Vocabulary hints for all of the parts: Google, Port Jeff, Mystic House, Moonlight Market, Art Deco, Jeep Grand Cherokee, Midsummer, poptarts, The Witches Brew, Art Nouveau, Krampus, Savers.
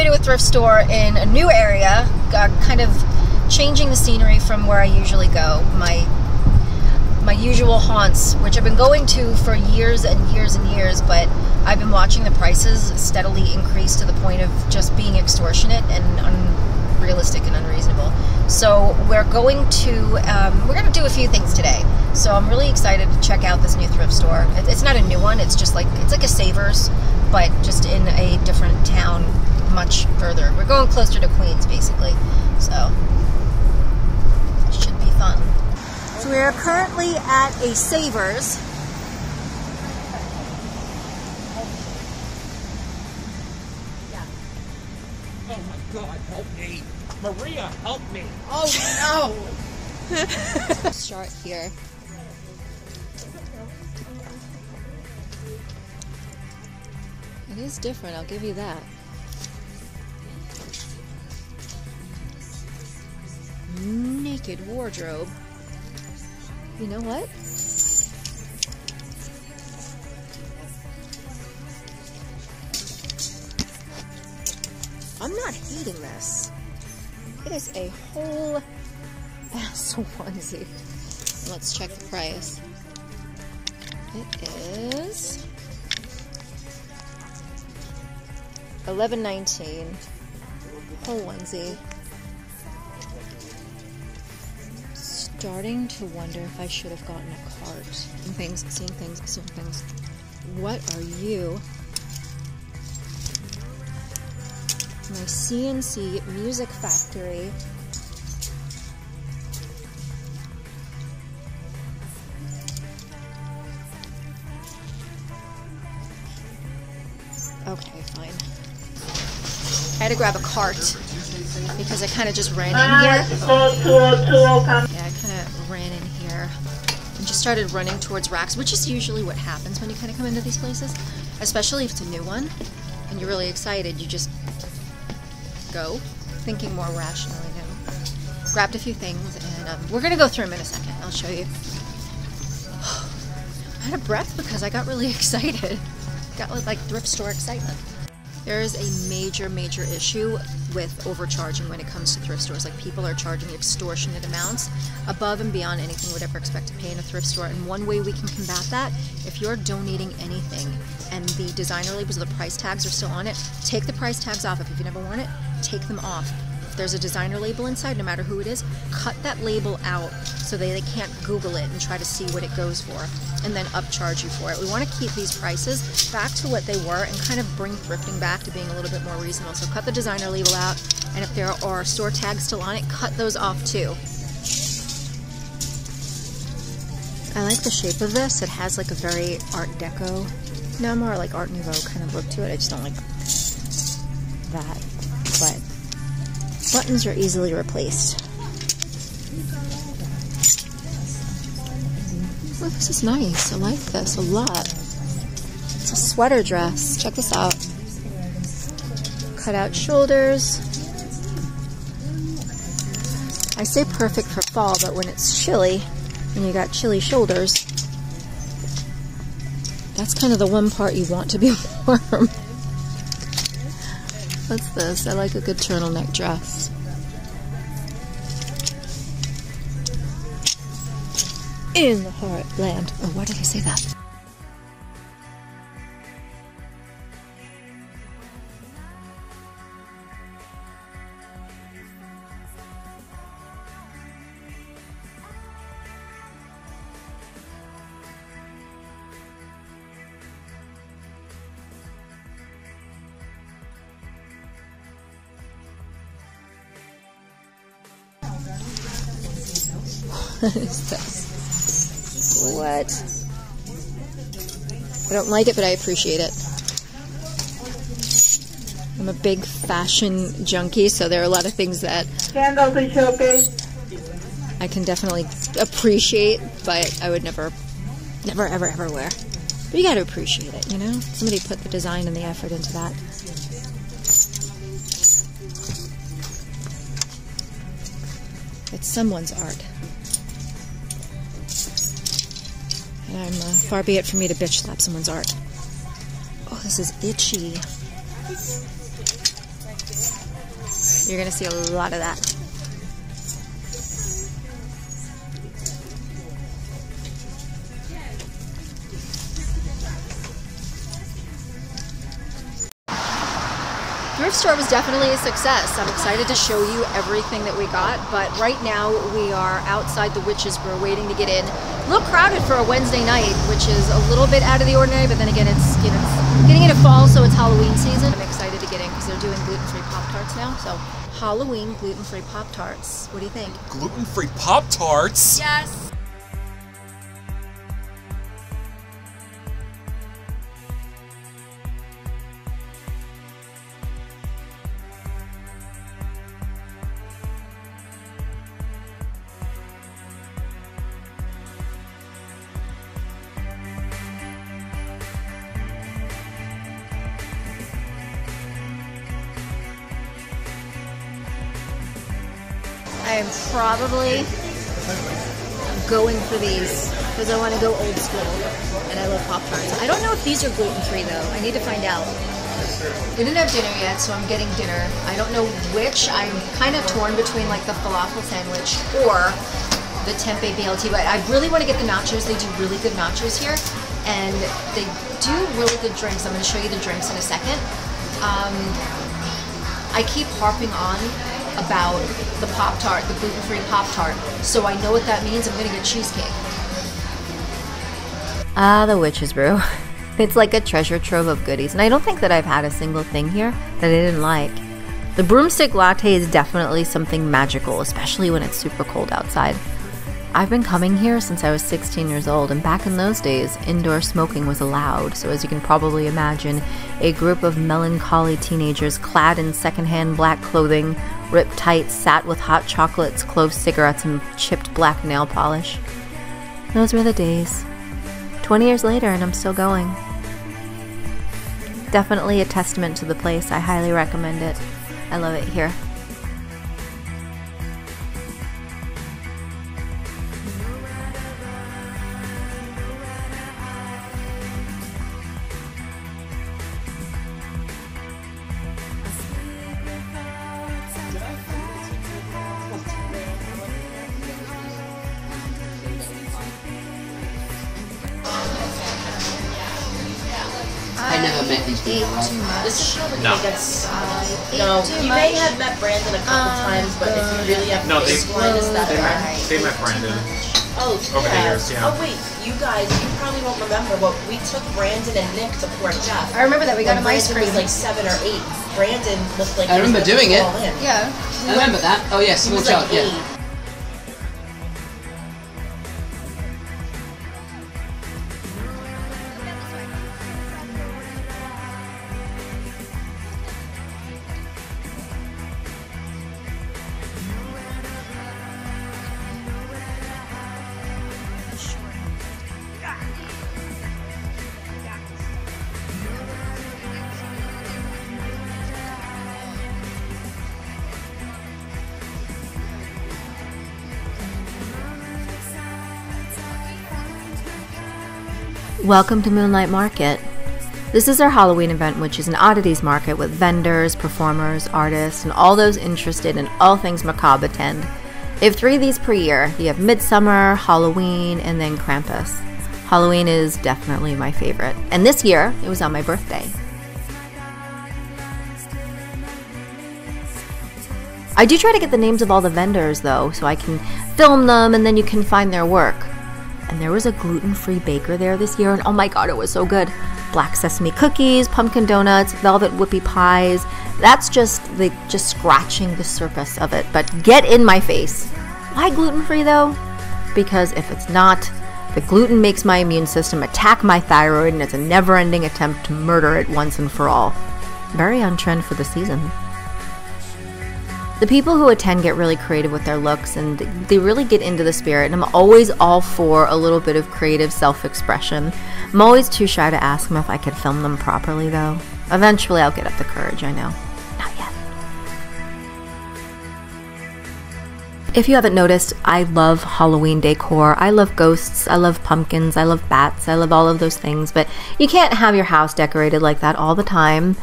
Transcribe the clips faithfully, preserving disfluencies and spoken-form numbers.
way to a thrift store in a new area, uh, kind of changing the scenery from where I usually go, my my usual haunts, which I've been going to for years and years and years, but I've been watching the prices steadily increase to the point of just being extortionate and unrealistic and unreasonable. So we're going to, um, we're going to do a few things today. So I'm really excited to check out this new thrift store. It's not a new one, it's just like, it's like a Savers, but just in a different town, much further. We're going closer to Queens, basically, so it should be fun. So we are currently at a Savers. Oh my God, help me. Maria, help me. Oh no. Start here. It is different, I'll give you that. Naked wardrobe. You know what? I'm not hating this. It is a whole ass onesie. Let's check the price. It is eleven nineteen. Whole onesie. Starting to wonder if I should have gotten a cart. Some things, seeing things, seeing things. What are you? My C N C Music Factory. Okay, fine. I had to grab a cart because I kind of just ran in here. ran in here and just started running towards racks, which is usually what happens when you kind of come into these places, especially if it's a new one and you're really excited. You just go, thinking more rationally now. Grabbed a few things, and um, we're gonna go through them in a second. I'll show you. I'm out of breath because I got really excited. Got like thrift store excitement. There is a major, major issue with overcharging when it comes to thrift stores. Like, people are charging extortionate amounts above and beyond anything you would ever expect to pay in a thrift store. And one way we can combat that, if you're donating anything and the designer labels or the price tags are still on it, take the price tags off. If you've never worn it, take them off. If there's a designer label inside, no matter who it is, cut that label out so they, they can't Google it and try to see what it goes for and then upcharge you for it. We want to keep these prices back to what they were and kind of bring thrifting back to being a little bit more reasonable. So cut the designer label out, and if there are store tags still on it, cut those off too. I like the shape of this. It has like a very Art Deco, no, more like Art Nouveau kind of look to it. I just don't like that, but buttons are easily replaced. Oh, this is nice. I like this a lot. It's a sweater dress. Check this out. Cut out shoulders. I say perfect for fall, but when it's chilly and you got chilly shoulders, that's kind of the one part you want to be warm. What's this? I like a good turtleneck dress. In the heartland. Oh, why did I say that? What is this? What? I don't like it, but I appreciate it. I'm a big fashion junkie, so there are a lot of things that I can definitely appreciate, but I would never, never, ever, ever wear. But you gotta appreciate it, you know? Somebody put the design and the effort into that. It's someone's art. I'm, uh, far be it for me to bitch slap someone's art. Oh, this is itchy. You're gonna see a lot of that. Thrift store was definitely a success. I'm excited to show you everything that we got, but right now we are outside the Witches Brew waiting to get in. A little crowded for a Wednesday night, which is a little bit out of the ordinary, but then again, it's, you know, it's getting into fall, so it's Halloween season. I'm excited to get in because they're doing gluten-free Pop-Tarts now, so Halloween gluten-free Pop-Tarts. What do you think? Gluten-free Pop-Tarts? Yes! I am probably going for these because I want to go old school and I love Pop-Tarts. I don't know if these are gluten-free though. I need to find out. We didn't have dinner yet, so I'm getting dinner. I don't know which. I'm kind of torn between like the falafel sandwich or the tempeh B L T, but I really want to get the nachos. They do really good nachos here and they do really good drinks. I'm going to show you the drinks in a second. Um, I keep harping on about the Pop-Tart, the gluten-free Pop-Tart. So I know what that means. I'm gonna get cheesecake. Ah, uh, the Witches Brew. It's like a treasure trove of goodies, and I don't think that I've had a single thing here that I didn't like. The broomstick latte is definitely something magical, especially when it's super cold outside. I've been coming here since I was sixteen years old, and back in those days, indoor smoking was allowed, so as you can probably imagine, a group of melancholy teenagers clad in secondhand black clothing, ripped tights, sat with hot chocolates, clove cigarettes, and chipped black nail polish. Those were the days. twenty years later, and I'm still going. Definitely a testament to the place. I highly recommend it. I love it here. Never met these people. This is probably no. Uh, no. You much. May have met Brandon a couple uh, times, but if you really have no, to explain this, that they, they met Brandon. Oh, over yeah. the years, yeah. Oh wait, you guys, you probably won't remember, but we took Brandon and Nick to Port Jeff. I remember that we got him ice cream. Was like seven or eight. Brandon looked like. I remember doing it. In. Yeah. I remember that. Oh yeah, small child. Like yeah. Eight. Welcome to Moonlight Market. This is our Halloween event, which is an oddities market with vendors, performers, artists, and all those interested in all things macabre attend. They have three of these per year. You have Midsummer, Halloween, and then Krampus. Halloween is definitely my favorite. And this year, it was on my birthday. I do try to get the names of all the vendors though, so I can film them and then you can find their work. And there was a gluten-free baker there this year, and oh my god, it was so good. Black sesame cookies, pumpkin donuts, velvet whoopie pies. That's just the just scratching the surface of it, but get in my face. Why gluten-free though? Because if it's not, the gluten makes my immune system attack my thyroid, and it's a never-ending attempt to murder it once and for all. Very on trend for the season. The people who attend get really creative with their looks and they really get into the spirit, and I'm always all for a little bit of creative self-expression. I'm always too shy to ask them if I could film them properly though. Eventually I'll get up the courage, I know. Not yet. If you haven't noticed, I love Halloween decor. I love ghosts, I love pumpkins, I love bats, I love all of those things, but you can't have your house decorated like that all the time.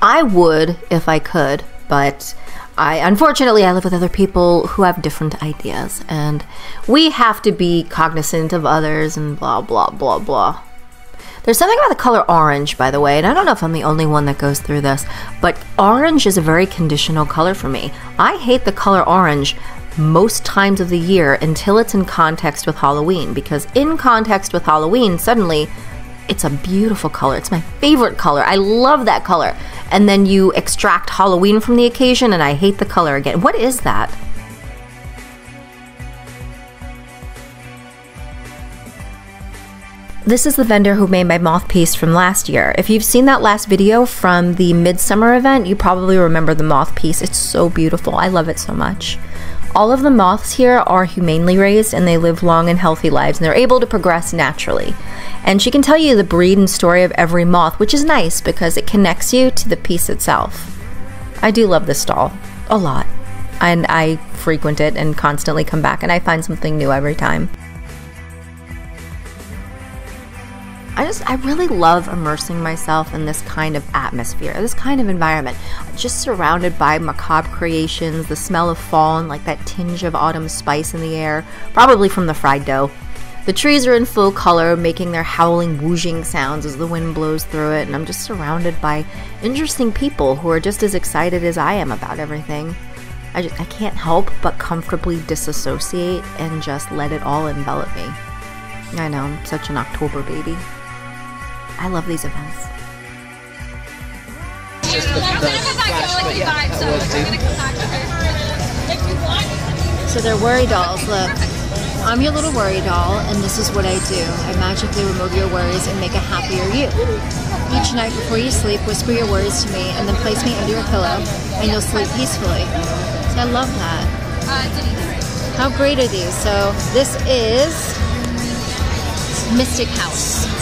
I would if I could. but I unfortunately I live with other people who have different ideas, and we have to be cognizant of others and blah blah blah blah. There's something about the color orange, by the way, and I don't know if I'm the only one that goes through this, but orange is a very conditional color for me. I hate the color orange most times of the year until it's in context with Halloween, because in context with Halloween, suddenly it's a beautiful color. It's my favorite color. I love that color. And then you extract Halloween from the occasion and I hate the color again. What is that? This is the vendor who made my moth piece from last year. If you've seen that last video from the Midsummer event, you probably remember the moth piece. It's so beautiful. I love it so much. All of the moths here are humanely raised and they live long and healthy lives and they're able to progress naturally. And she can tell you the breed and story of every moth, which is nice because it connects you to the piece itself. I do love this doll a lot, and I frequent it and constantly come back and I find something new every time. I just, I really love immersing myself in this kind of atmosphere, this kind of environment. Just surrounded by macabre creations, the smell of fall and like that tinge of autumn spice in the air, probably from the fried dough. The trees are in full color, making their howling, whooshing sounds as the wind blows through it, and I'm just surrounded by interesting people who are just as excited as I am about everything. I just, I can't help but comfortably disassociate and just let it all envelop me. I know, I'm such an October baby. I love these events. Just the, the flash, but yeah, that was it. So they're worry dolls. Look, I'm your little worry doll, and this is what I do. I magically remove your worries and make a happier you. Each night before you sleep, whisper your worries to me, and then place me under your pillow, and you'll sleep peacefully. So I love that. How great are these? So this is Mystic House.